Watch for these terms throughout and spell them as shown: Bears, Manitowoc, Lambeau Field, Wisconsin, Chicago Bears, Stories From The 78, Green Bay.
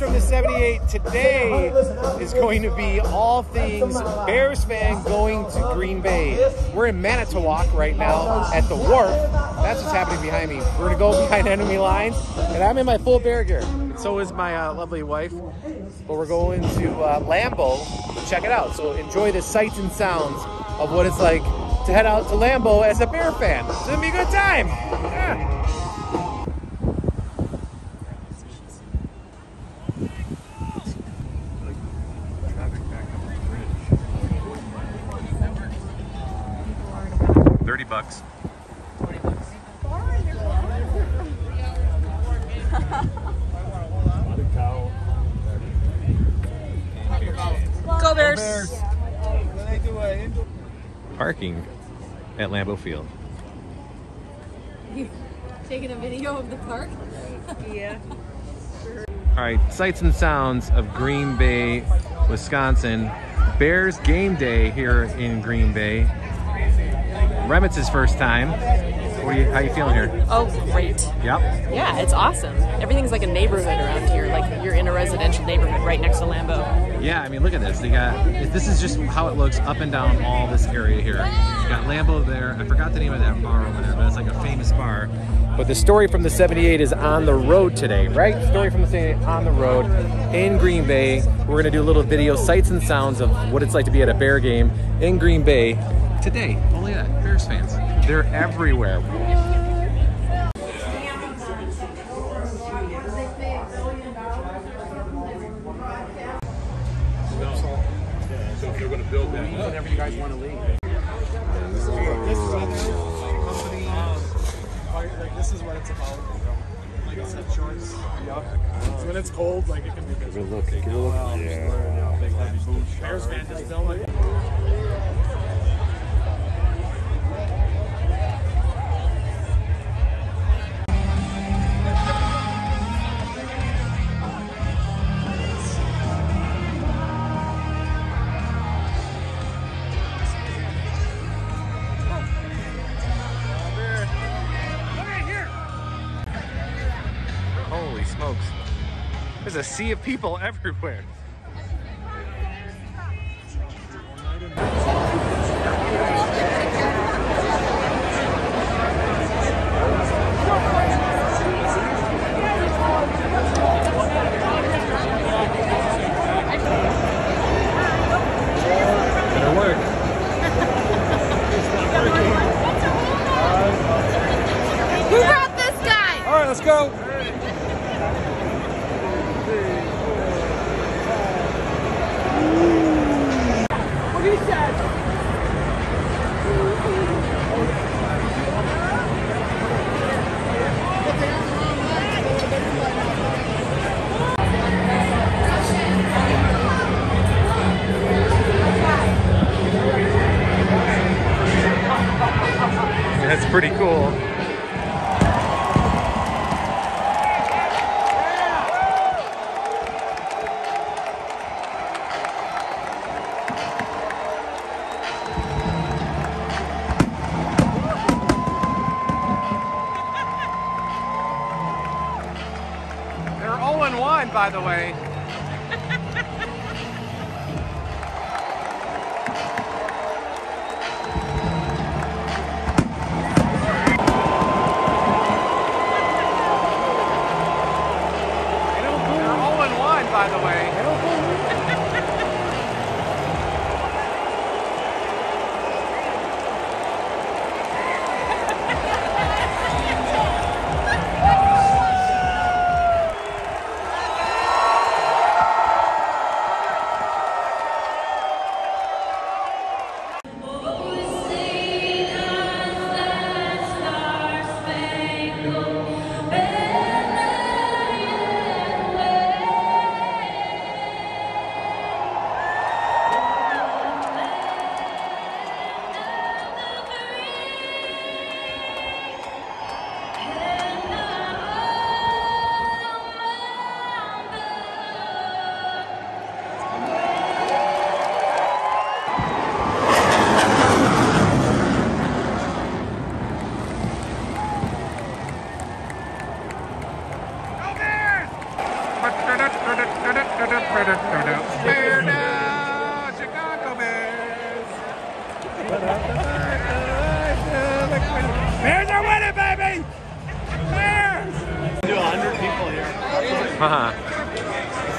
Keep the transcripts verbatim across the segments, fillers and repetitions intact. from the seventy-eight today is going to be all things Bears fan going to Green Bay. We're in Manitowoc right now at the wharf. That's what's happening behind me. We're going to go behind enemy lines, and I'm in my full bear gear. And so is my uh, lovely wife. But we're going to uh, Lambeau to check it out. So enjoy the sights and sounds of what it's like to head out to Lambeau as a Bear fan. It's going to be a good time. Yeah. thirty bucks. twenty bucks. Go Bears! Parking at Lambeau Field. You're taking a video of the park? Yeah. Alright, sights and sounds of Green Bay, Wisconsin. Bears game day here in Green Bay. Remitz's first time. What are you, how are you feeling here? Oh, great. Yep. Yeah, it's awesome. Everything's like a neighborhood around here. Like you're in a residential neighborhood right next to Lambeau. Yeah, I mean, look at this. They got, this is just how it looks up and down all this area here. You got Lambeau there. I forgot the name of that bar over there, but it's like a famous bar. But the Story from the seventy-eight is on the road today, right? Story from the seventy-eight on the road in Green Bay. We're going to do a little video, sights and sounds of what it's like to be at a Bear game in Green Bay. Today, only that, Bears fans. They're everywhere. So if you're going to build that, whenever you guys want to leave. This is what this is what it's about. Like it's a choice. It's when it's cold, like it can be good. Give it a look. Give it a look. Yeah. Bears fan just film it. Smokes. There's a sea of people everywhere. Who brought this guy? All right, let's go. That's pretty cool. One, by the way.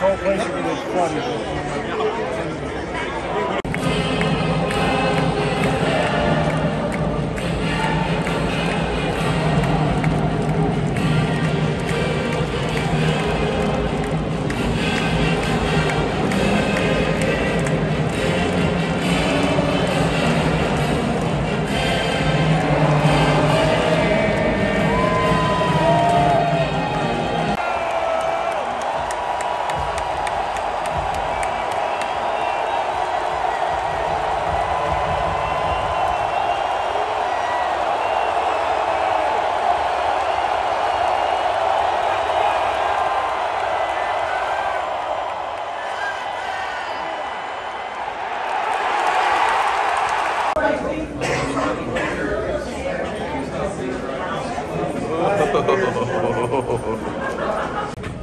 whole place is going to be flooded.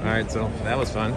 Alright, so that was fun.